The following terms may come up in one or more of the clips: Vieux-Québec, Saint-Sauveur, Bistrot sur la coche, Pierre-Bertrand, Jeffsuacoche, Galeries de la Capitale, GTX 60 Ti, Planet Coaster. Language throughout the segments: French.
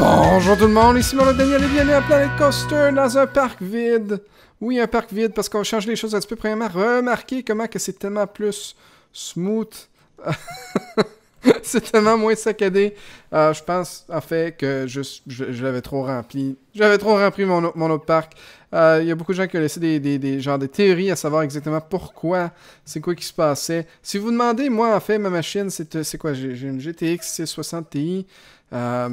Bonjour tout le monde, ici Mon Daniel et bienvenue à Planet Coaster dans un parc vide. Oui, un parc vide parce qu'on change les choses un petit peu. Premièrement, remarquez comment que c'est tellement plus smooth. C'est tellement moins saccadé. Je pense en fait que je l'avais trop rempli. J'avais trop rempli mon autre parc. Il y a beaucoup de gens qui ont laissé des théories à savoir exactement pourquoi, c'est quoi qui se passait. Si vous demandez, moi en fait, ma machine, c'est quoi? J'ai une GTX 60 Ti.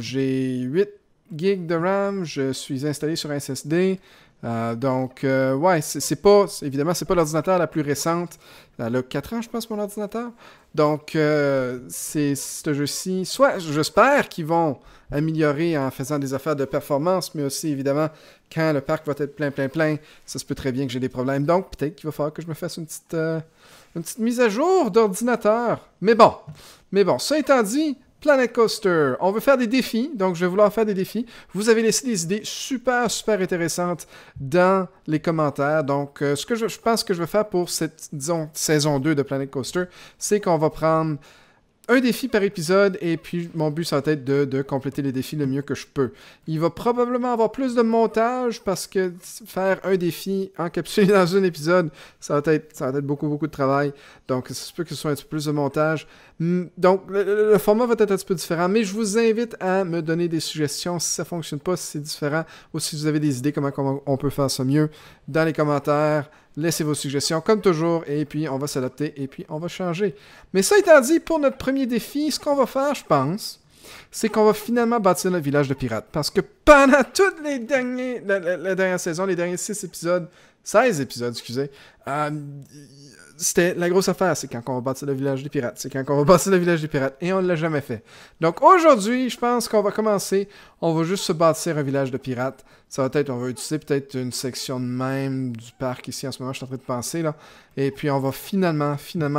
J'ai 8 gigs de RAM. Je suis installé sur un SSD. Donc, ouais, c'est pas l'ordinateur la plus récente. Elle a 4 ans, je pense, mon ordinateur. Donc, c'est ce jeu-ci. Soit, j'espère qu'ils vont améliorer en faisant des affaires de performance, mais aussi, évidemment, quand le parc va être plein, ça se peut très bien que j'ai des problèmes. Donc, peut-être qu'il va falloir que je me fasse une petite mise à jour d'ordinateur. Mais bon, ça étant dit, Planet Coaster, on veut faire des défis, donc je vais vouloir faire des défis. Vous avez laissé des idées super intéressantes dans les commentaires. Donc, ce que je pense que je vais faire pour cette, disons, saison 2 de Planet Coaster, c'est qu'on va prendre un défi par épisode, et puis mon but, ça va être de compléter les défis le mieux que je peux. Il va probablement avoir plus de montage, parce que faire un défi encapsulé dans un épisode, ça va être beaucoup de travail. Donc, ça se peut que ce soit un petit peu plus de montage. Donc, le format va être un petit peu différent, mais je vous invite à me donner des suggestions si ça ne fonctionne pas, si c'est différent, ou si vous avez des idées comment on peut faire ça mieux dans les commentaires. Laissez vos suggestions, comme toujours, et puis on va s'adapter, et puis on va changer. Mais ça étant dit, pour notre premier défi, ce qu'on va faire, je pense, c'est qu'on va finalement bâtir notre village de pirates. Parce que pendant toutes les dernières... La dernière saison, les derniers 16 épisodes, excusez, c'était la grosse affaire, c'est quand on va bâtir le village des pirates. Et on ne l'a jamais fait. Donc aujourd'hui, je pense qu'on va commencer. On va juste se bâtir un village de pirates. Ça va être, on va utiliser peut-être une section de même du parc ici en ce moment, je suis en train de penser là. Et puis on va finalement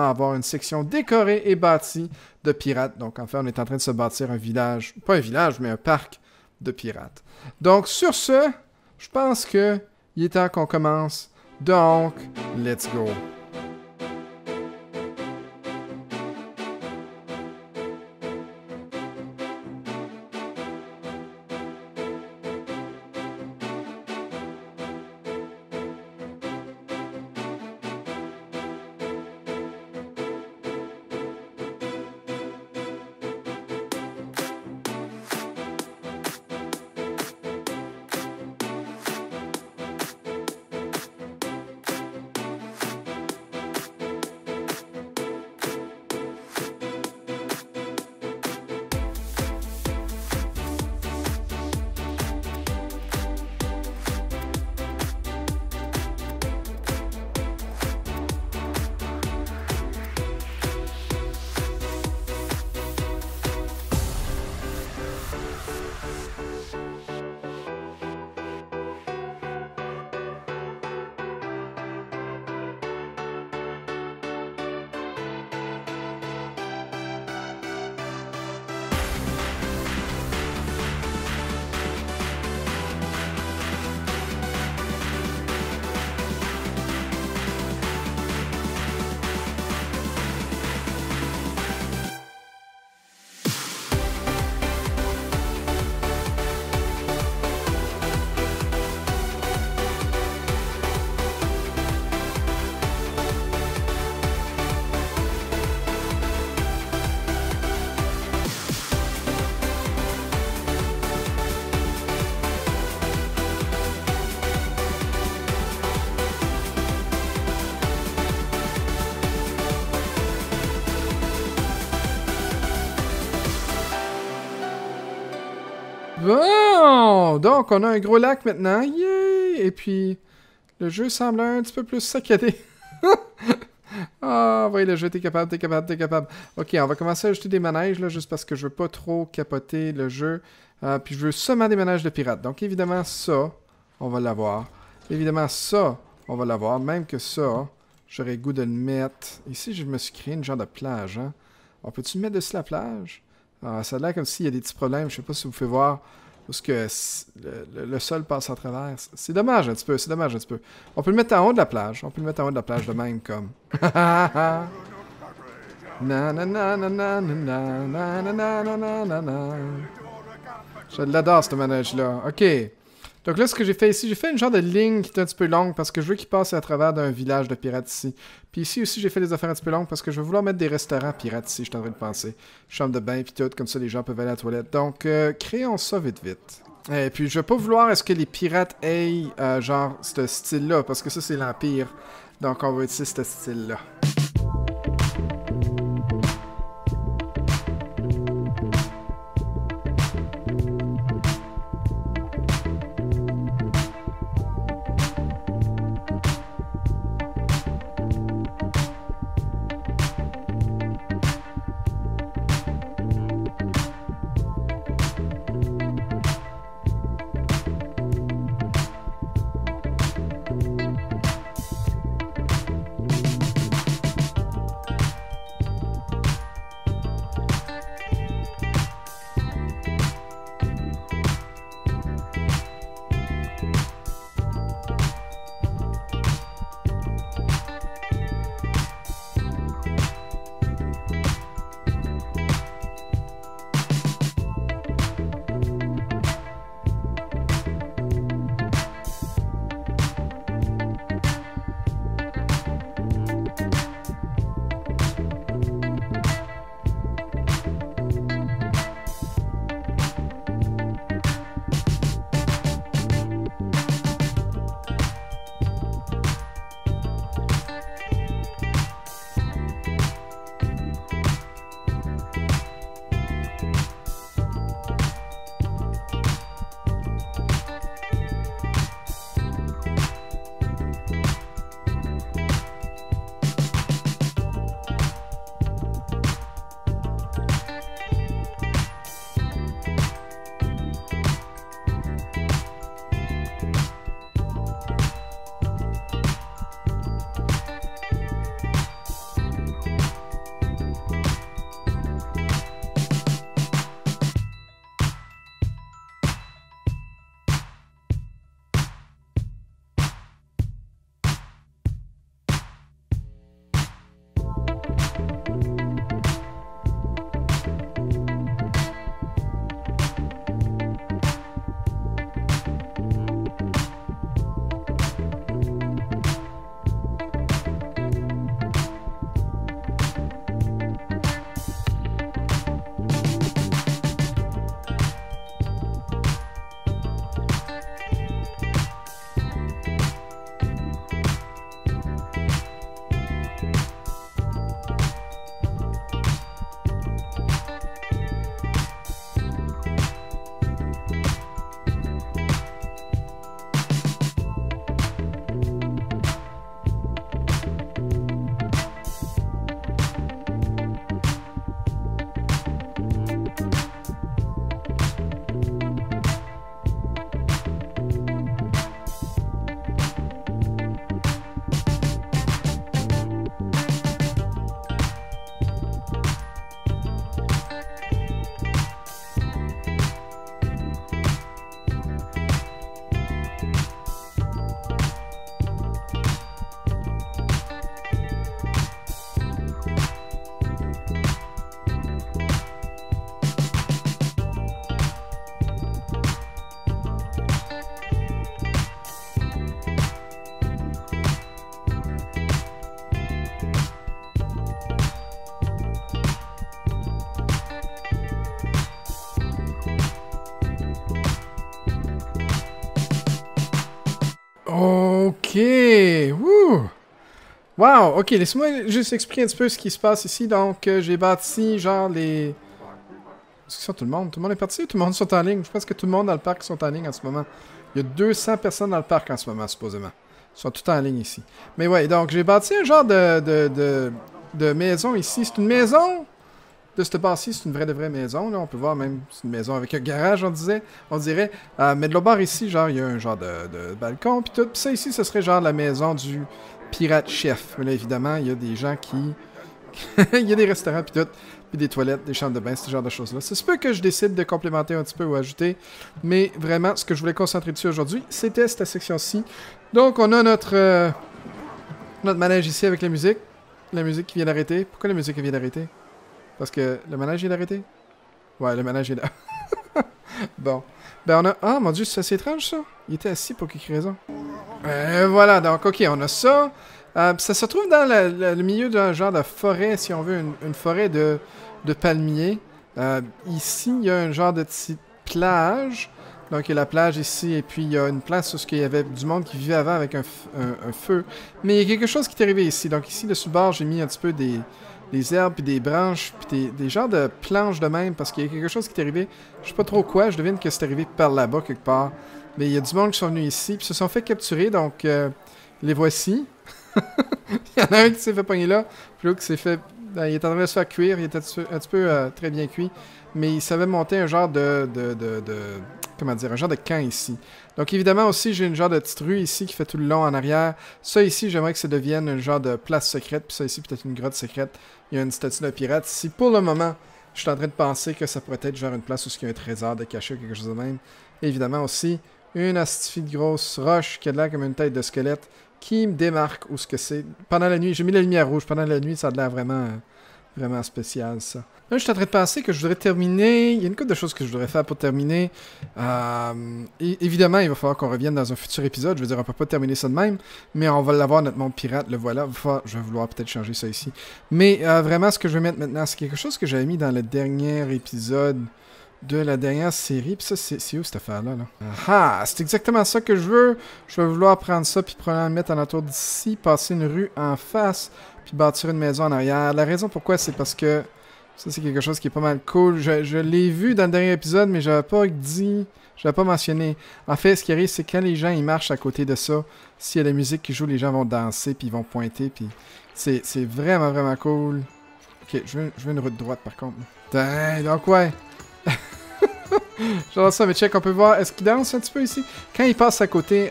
avoir une section décorée et bâtie de pirates. Donc en fait, on est en train de se bâtir un village, pas un village, mais un parc de pirates. Donc sur ce, je pense que il est temps qu'on commence. Donc, let's go! Bon! Donc, on a un gros lac maintenant. Yay! Et puis, le jeu semble un petit peu plus saccadé. Ah, oui, le jeu, t'es capable. OK, on va commencer à ajouter des manèges, là, juste parce que je veux pas trop capoter le jeu. Puis, je veux seulement des manèges de pirates. Donc, évidemment, ça, on va l'avoir. Même que ça, j'aurais goût de le mettre. Ici, je me suis créé une genre de plage. Hein? On peut-tu mettre dessus la plage? Ah, ça a l'air comme s'il y a des petits problèmes, je sais pas si vous pouvez voir, parce que le sol passe à travers. C'est dommage un petit peu, On peut le mettre en haut de la plage, de même comme. Je l'adore, ce manège-là. OK. Donc là, ce que j'ai fait ici, j'ai fait une genre de ligne qui est un petit peu longue parce que je veux qu'il passe à travers d'un village de pirates ici. Puis ici aussi, j'ai fait des affaires un petit peu longues parce que je vais vouloir mettre des restaurants pirates ici, je suis en train de penser. Chambre de bain, puis tout, comme ça, les gens peuvent aller à la toilette. Donc, créons ça vite, vite. Et puis, je vais pas vouloir est-ce que les pirates aient, genre, ce style-là, parce que ça, c'est l'Empire. Donc, on va utiliser ce style-là. Wow! Ok, laisse-moi juste expliquer un petit peu ce qui se passe ici. Donc, j'ai bâti, genre, les... Est-ce qu'ils sont tout le monde? Tout le monde est parti ou tout le monde sont en ligne? Je pense que tout le monde dans le parc sont en ligne en ce moment. Il y a 200 personnes dans le parc en ce moment, supposément. Ils sont tous en ligne ici. Mais ouais, donc, j'ai bâti un genre de maison ici. C'est une maison de cette part-ci. C'est une vraie de vraie maison, là. On peut voir même, c'est une maison avec un garage, on dirait. Mais de l'autre bord ici, genre, il y a un genre de balcon, puis tout. Puis ça ici, ce serait genre la maison du... pirate chef. Mais là, évidemment, il y a des gens qui... il y a des restaurants, puis tout. Puis des toilettes, des chambres de bain, ce genre de choses-là. C'est peu que je décide de complémenter un petit peu ou ajouter. Mais vraiment, ce que je voulais concentrer dessus aujourd'hui, c'était cette section-ci. Donc, on a notre manège ici avec la musique. La musique qui vient d'arrêter. Pourquoi la musique vient d'arrêter? Parce que le manège vient d'arrêter? Ouais, le manège vient d'arrêter. Bon. Ben, on a... Ah, mon Dieu, ça c'est étrange, ça. Il était assis pour quelque raison. Voilà, donc, OK, on a ça. Ça se trouve dans le milieu d'un genre de forêt, si on veut, une forêt de palmiers. Ici, il y a un genre de petite plage. Donc, il y a la plage ici, et puis il y a une place où il y avait du monde qui vivait avant avec un feu. Mais il y a quelque chose qui est arrivé ici. Donc, ici, dessus le bord, j'ai mis un petit peu des herbes, puis des branches, puis des genres de planches de même, parce qu'il y a quelque chose qui est arrivé. Je sais pas trop quoi, je devine que c'est arrivé par là-bas, quelque part. Mais il y a du monde qui sont venus ici, puis se sont fait capturer, donc les voici. Il y en a un qui s'est fait pogner là, puis l'autre qui s'est fait... Il est en train de se faire cuire, il était un petit peu très bien cuit, mais il savait monter un genre de comment dire, un genre de camp ici. Donc évidemment aussi, j'ai une genre de petite rue ici qui fait tout le long en arrière. Ça ici, j'aimerais que ça devienne une genre de place secrète, puis ça ici peut-être une grotte secrète. Il y a une statue de pirate ici. Pour le moment, je suis en train de penser que ça pourrait être genre une place où il y a un trésor de caché ou quelque chose de même. Et évidemment aussi, une astuce de grosse roche qui a de l'air comme une tête de squelette qui me démarque où ce que c'est. Pendant la nuit, j'ai mis la lumière rouge. Pendant la nuit, ça a de l'air vraiment... vraiment spécial, ça. Là, je suis en train de penser que je voudrais terminer. Il y a une couple de choses que je voudrais faire pour terminer. Évidemment, il va falloir qu'on revienne dans un futur épisode. Je veux dire, on ne peut pas terminer ça de même, mais on va l'avoir, notre monde pirate, le voilà. Je vais vouloir peut-être changer ça ici. Mais vraiment, ce que je vais mettre maintenant, c'est quelque chose que j'avais mis dans le dernier épisode de la dernière série. Puis ça, c'est où cette affaire-là? Ah, c'est exactement ça que je veux. Je vais vouloir prendre ça, puis probablement le mettre en entour d'ici, passer une rue en face, puis bâtir une maison en arrière. La raison pourquoi, c'est parce que ça, c'est quelque chose qui est pas mal cool. Je l'ai vu dans le dernier épisode, mais j'avais pas dit, j'avais pas mentionné. En fait, ce qui arrive, c'est quand les gens, ils marchent à côté de ça, s'il y a de la musique qui joue, les gens vont danser, puis ils vont pointer, puis c'est vraiment, vraiment cool. OK, je veux une route droite, par contre. Donc, ouais. J'adore ça, mais check, on peut voir, est-ce qu'ils dansent un petit peu ici? Quand ils passent à côté,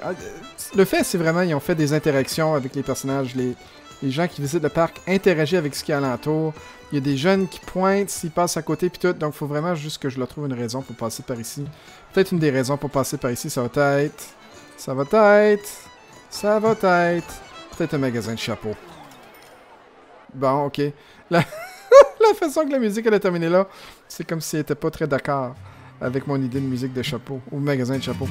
le fait, c'est vraiment, ils ont fait des interactions avec les personnages, les gens qui visitent le parc interagissent avec ce qui est alentour. Il y a des jeunes qui pointent s'ils passent à côté, puis tout. Donc, il faut vraiment juste que je leur trouve une raison pour passer par ici. Peut-être une des raisons pour passer par ici, ça va être... Peut-être un magasin de chapeaux. Bon, OK. La façon que la musique elle a terminé là, c'est comme si elle n'était pas très d'accord avec mon idée de musique de chapeau, ou magasin de chapeau.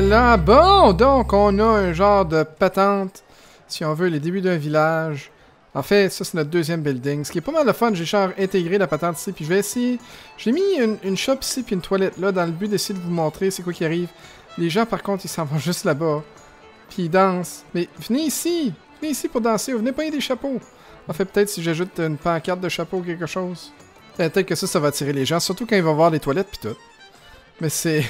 Voilà, bon, donc on a un genre de patente, si on veut, les débuts d'un village. En fait, ça c'est notre deuxième building, ce qui est pas mal de fun. J'ai genre intégré la patente ici, puis je vais essayer... J'ai mis une shop ici, puis une toilette là, dans le but d'essayer de vous montrer c'est quoi qui arrive. Les gens, par contre, ils s'en vont juste là-bas, puis ils dansent. Mais venez ici pour danser, ou venez pas y des chapeaux. En fait, peut-être si j'ajoute une pancarte de chapeau ou quelque chose. Peut-être que ça, ça va attirer les gens, surtout quand ils vont voir les toilettes, puis tout. Mais c'est...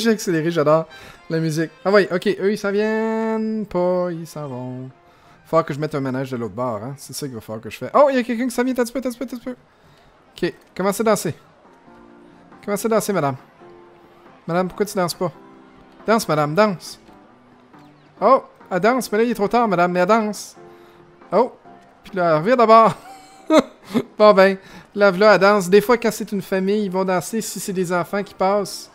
J'ai accéléré, j'adore la musique. Ah oui, ok, eux ils s'en viennent pas, ils s'en vont. Faut que je mette un manège de l'autre bord, hein. C'est ça qu'il va falloir que je fais. Oh, il y a quelqu'un qui s'en vient, t'as-tu peu. Ok, commencez à danser. Commencez à danser, madame. Madame, pourquoi tu danses pas? Danse, madame, danse. Oh, elle danse, mais là il est trop tard, madame, mais elle danse. Oh, puis là, elle revient d'abord. Bon ben, là, voilà, elle danse. Des fois, quand c'est une famille, ils vont danser si c'est des enfants qui passent.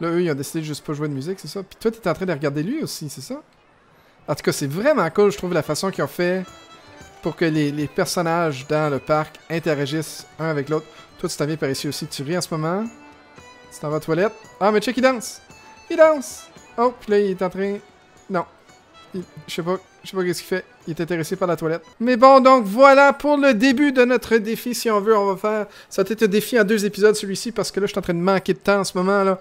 Là, eux, ils ont décidé de juste pas jouer de musique, c'est ça? Puis toi, t'es en train de regarder lui aussi, c'est ça? En tout cas, c'est vraiment cool, je trouve, la façon qu'ils ont fait pour que les personnages dans le parc interagissent un avec l'autre. Toi, tu t'en viens par ici aussi, tu ris en ce moment. Tu t'en vas à la toilette. Ah, mais check, il danse! Il danse! Oh, puis là, il est en train... Non. Je sais pas qu'est-ce qu'il fait. Il est intéressé par la toilette. Mais bon, donc voilà pour le début de notre défi, si on veut. On va faire... Ça va être un défi en 2 épisodes, celui-ci, parce que là, je suis en train de manquer de temps en ce moment, là.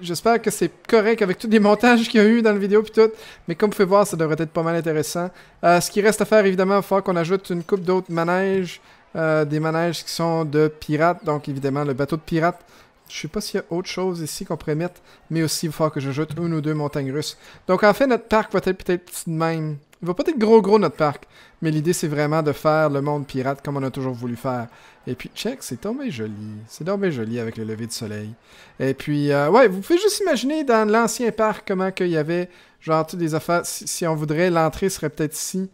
J'espère que c'est correct avec tous les montages qu'il y a eu dans la vidéo puis tout, mais comme vous pouvez voir, ça devrait être pas mal intéressant. Ce qui reste à faire, évidemment, il va falloir qu'on ajoute une coupe d'autres manèges, des manèges qui sont de pirates, donc évidemment le bateau de pirates. Je sais pas s'il y a autre chose ici qu'on pourrait mettre, mais aussi il va falloir que j'ajoute une ou deux montagnes russes. Donc en fait, notre parc va être peut-être petit de même. Il va pas être gros notre parc, mais l'idée c'est vraiment de faire le monde pirate comme on a toujours voulu faire. Et puis check, c'est tombé joli. C'est tombé joli avec le lever du soleil. Et puis, ouais, vous pouvez juste imaginer dans l'ancien parc comment qu'il y avait genre toutes des affaires. Si on voudrait, l'entrée serait peut-être ici.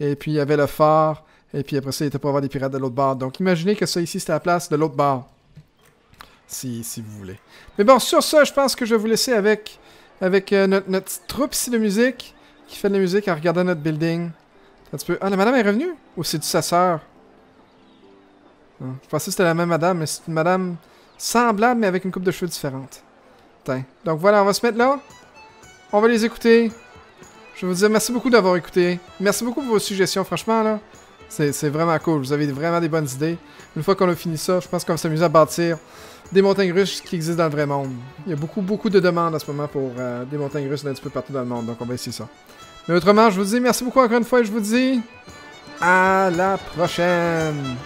Et puis il y avait le phare. Et puis après ça, il était pour avoir des pirates de l'autre bord. Donc imaginez que ça ici c'était la place de l'autre bord. Si vous voulez. Mais bon, sur ça, je pense que je vais vous laisser avec notre petite troupe ici de musique. Qui fait de la musique en regardant notre building. Un petit peu. Ah, la madame est revenue? Ou c'est-tu sa sœur? Je pensais que c'était la même madame, mais c'est une madame semblable, mais avec une coupe de cheveux différente. Putain. Donc voilà, on va se mettre là. On va les écouter. Je vais vous dire merci beaucoup d'avoir écouté. Merci beaucoup pour vos suggestions, franchement, là. C'est vraiment cool. Vous avez vraiment des bonnes idées. Une fois qu'on a fini ça, je pense qu'on va s'amuser à bâtir des montagnes russes qui existent dans le vrai monde. Il y a beaucoup de demandes en ce moment pour des montagnes russes d'un petit peu partout dans le monde. Donc on va essayer ça. Mais autrement, je vous dis merci beaucoup encore une fois et je vous dis à la prochaine!